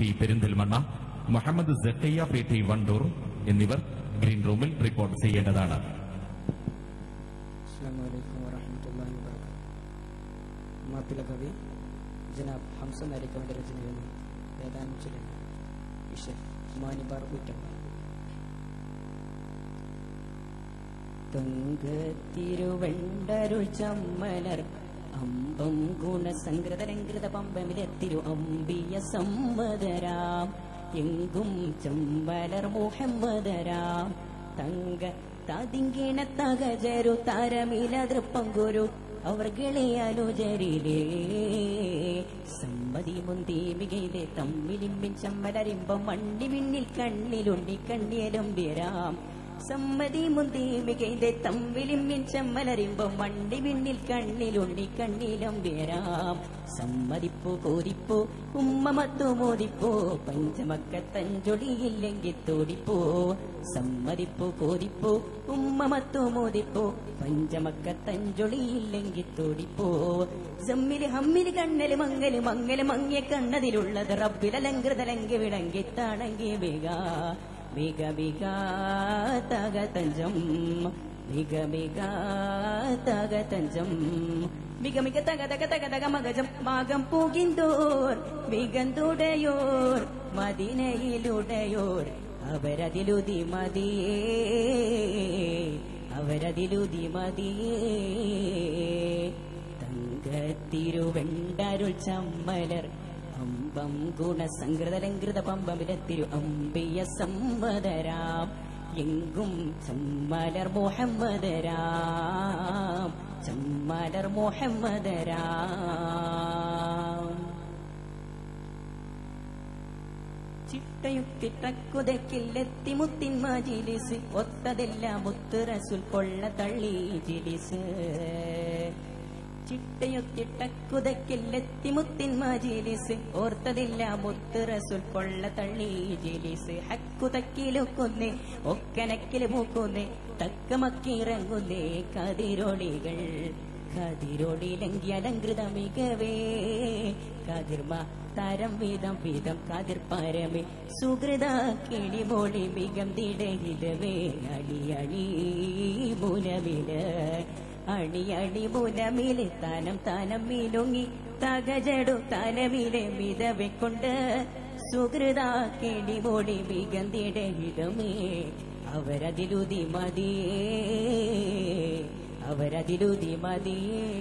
P Perinthalmanna, Muhammad സക്കയ്യ പേട്ടി വണ്ടൂർ എന്നിവർ green റൂമിൽ റിപ്പോർട്ട് ചെയ്യേണ്ടതാണ്. അസ്സലാമുഅലൈക്കും വറഹ്മത്തുള്ളാഹി വബറകാതുഹു. മാപ്പിളകവി ജനാബ് ഹംസ നാരിക്കവന്റെ രചനയിൽ ഏതാനും ചില വിഷയം മാനിബാർ ഊറ്റങ്ങൾ. തങ്ക തിരുവണ്ടരുൾ ചമ്മലർ അമ്പം ഗുണസംകൃതലംകൃത പമ്പമിലെത്തിരു അമ്പിയ സമ്മതരാം എങ്കും ചമ്മലർ മുഹമ്മദരാം തങ്ക തതിങ്കിണ തകജരു തരമില തൃപ്പങ്കുരു അവർ കിളിയനുജരിലേ സമ്മതി മുന്തി മികയിലെ തമ്മിലിമ്പിൻ ചമ്മലരിമ്പം മണ്ണി മിന്നിൽ കണ്ണിലുണ്ണി കണ്ണിയലും വിരാം സമ്മതി മുന്തി മികയിലെ തമ്മിലിമ്പിൻ ചമ്മലരിമ്പം മണ്ണി മിന്നിൽ കണ്ണിലുണ്ണി കണ്ണിലും വിരാം സമ്മതിപ്പോ കോരിപ്പോ ഉമ്മമത്തു മോദിപ്പോ പഞ്ചമക്കത്തഞ്ചൊടിയില്ലെങ്കിൽ തോടിപ്പോ സമ്മതിപ്പോ കോരിപ്പോ ഉമ്മമത്തു മോദിപ്പോ പഞ്ചമക്കത്തഞ്ചൊളിയില്ലെങ്കിൽ തോടിപ്പോ സമ്മില് ഹമ്മില് കണ്ണല് മങ്ങല് മങ്ങല് മങ്ങിയ കണ്ണതിലുള്ളത് റബ്ബിലലങ്കൃതലങ്കി വിടങ്കി താണങ്കി വേഗ വേഗ വേഗ തകതഞ്ചം മിക മിക തകതഞ്ചം மிக மிக தக தக தக தக மகஜம் மாகம் புகிந்தோர் மிகந்துடையோர் மதினையிலுடையோர் அவரதிலுதி மதியே அவரதிலுதி மதியே தங்கத்திருவெண்டருள் சம்மலர் அம்பம் குணசங்கிருதலங்கிருத பம்பமிடத்திரு அம்பிய சம்மதராம் എങ്കും ചമ്മലർ മുഹമ്മദരാം ചമ്മലർ മുഹമ്മദരാം ചിട്ടയുക്തിട്ടക്കുതക്കില്ലെത്തി മുത്തിൻ മജിലിസ് ഒത്തതെല്ലാം മുത്ത് റസൂൽ കൊള്ള തള്ളി ജിലിസ് ചിട്ടയൊത്തിട്ടക്കുതക്കില്ലെത്തി മുത്തിൻ മജിലിസ് ഓർത്തതില്ല മുത്ത് റസൂൽ കൊള്ള തള്ളി ജിലിസ് ഹക്കുതക്കിലുക്കുന്നേ ഒക്കനക്കില് മൂക്കുന്നേ തക്കമക്കിറങ്ങുന്നേ കതിരൊളികൾ കതിരൊളിലങ്കി അലങ്കൃത മികവേ കതിർമ തരം വീതം വീതം കതിർ പരമേ സുഹൃത കിളിമോളി മികം തിടയിലവേ അടിയണി മൂലമില് അണിയണി മൂലമില് താനം താനം മീലൊങ്ങി തകജടു തലമിലെ മിതവെക്കൊണ്ട് സുഹൃതാക്കേടി മോളി മികന്തിയുടെ ഹിതമേ അവരതിലുതി മതിയേ അവരതിലുതി മതിയേ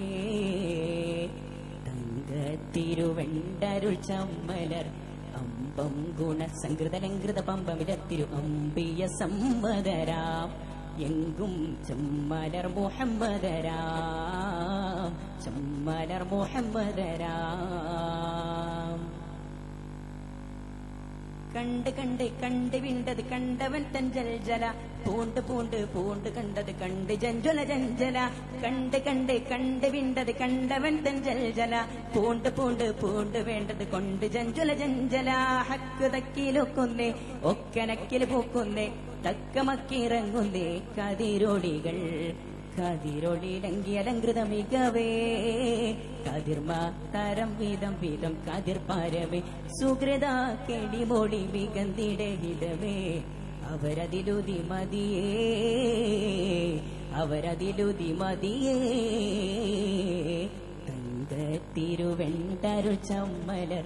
തങ്കത്തിരുവെണ്ടരുൾ ചമ്മലർ അമ്പം ഗുണസംകൃതലംകൃത പമ്പമിടത്തിരു അമ്പിയ സമ്മതരാം എങ്കും ചമ്മലർ മുഹമ്മദരാം ചമ്മലർ മുഹമ്മദരാം കണ്ട് കണ്ട് കണ്ട് വിണ്ടത് കണ്ടവൻ തൻ ജൽജല പൂണ്ട് പൂണ്ട് പൂണ്ട് കണ്ടത് കണ്ട് ജഞ്ജല ജഞ്ജല കണ്ട് കണ്ട് കണ്ട് വിണ്ടത് കണ്ടവൻ തൻ ജൽജല പൂണ്ട് പൂണ്ട് പൂണ്ട് വേണ്ടത് കൊണ്ട് ജഞ്ജല ജഞ്ജല ഹക്ക് തക്കിലൊക്കുന്നേ ഒക്കനക്കിൽ പൂക്കുന്നേ തക്കമക്കിറങ്ങുന്നേ കതിരൊളികൾ കതിരൊളിലങ്കി അലങ്കൃത മികവേ കതിർമ തരം വീതം വീതം കതിർ പരമേ സുഹൃത കെടിമോളി മികന്തിയുടെ ഹിതവേ അവരതിലുതി മതിയേ അവരതിലുതി മതിയേ തങ്കത്തിരുവെണ്ടരുൾ ചമ്മലർ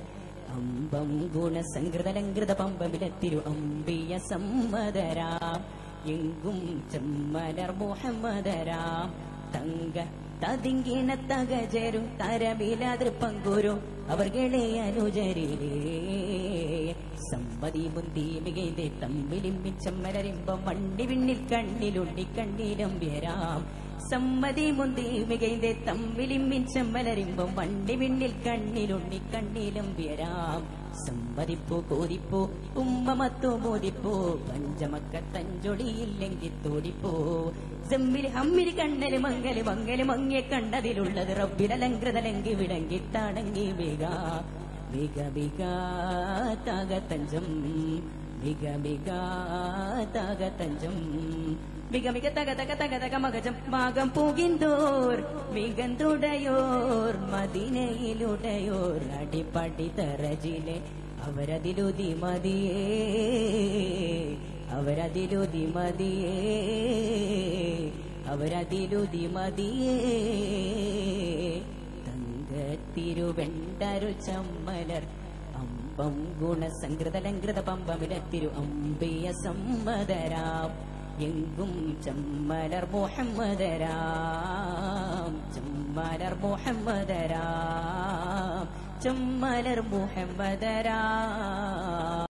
അമ്പം ഗുണസംകൃതലംകൃത പമ്പമിടത്തിരു അമ്പിയ സമ്മതരാം എങ്കും ചമ്മലർ മുഹമ്മദരാം തങ്ക തതിങ്കിണ തകജരു തരമില തൃപ്പങ്കുരു അവർ കിളിയനുജരിലേ സമ്മതി മുന്തി മികയിലെ തമ്മിലിമ്പിൻ ചമ്മലരിമ്പം മണ്ണി വിണ്ണിൽ കണ്ണിലുണ്ണി കണ്ണിലും വിരാം സമ്മതി മുന്തി മികയിലെ തമ്മിലിമ്മിൻ ചമ്മലരിമ്പം മണ്ണി വിണ്ണിൽ കണ്ണിലുണ്ണി കണ്ണിലും വിരാം സമ്മതിപ്പോ കോരിപ്പോ ഉമ്മമത്തോ മോദിപ്പോ പഞ്ചമക്കത്തഞ്ചൊടിയില്ലെങ്കിൽ തോടിപ്പോ ജമ്മില് ഹമ്മില് കണ്ണല് മങ്ങല് മങ്ങല് മങ്ങിയ കണ്ടതിലുള്ളത് റബ്ബിലലങ്കൃതലങ്കി വിടങ്കി താടങ്കി വേഗ മിക മിക തകതഞ്ചം മിക മിക തകതഞ്ചം മിക മിക തക തക തക തക മകജം മാകം പൂകിന്തോർ മികന്തുടയോർ മദീനയിലുടയോർ അടിപ്പടി തറജിലെ അവരതിലുതി മതിയേ തങ്കത്തിരുവെണ്ടരു ചമ്മലർ അമ്പം ഗുണസംകൃതലങ്കൃത പമ്പമിടത്തിരു അമ്പിയ സമ്മതരാം എങ്കും ചമ്മലർ മുഹമ്മദരാം ചമ്മലർ മുഹമ്മദരാം ചമ്മലർ മുഹമ്മദരാം.